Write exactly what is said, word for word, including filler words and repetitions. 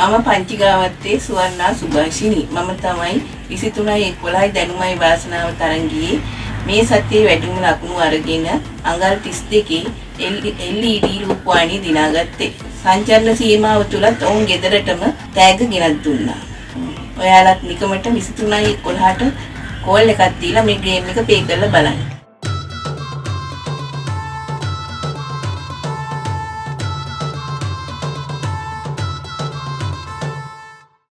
Mama Panchigavatte Suvarna Subhashini. Mama Tamai, Visituna Equalai, Danumai Vasana Tarangi, Me Sati Vedum Lakunu Aragina, Angar Tisteki, L E D Rupani Dinagate, Sanchana Sima Utula, Tom Gadaratama, Tagaginatuna. Oyalat Nikomata, Visituna Equalhata, Call Lakatila, Midgame like a Pekala Balan.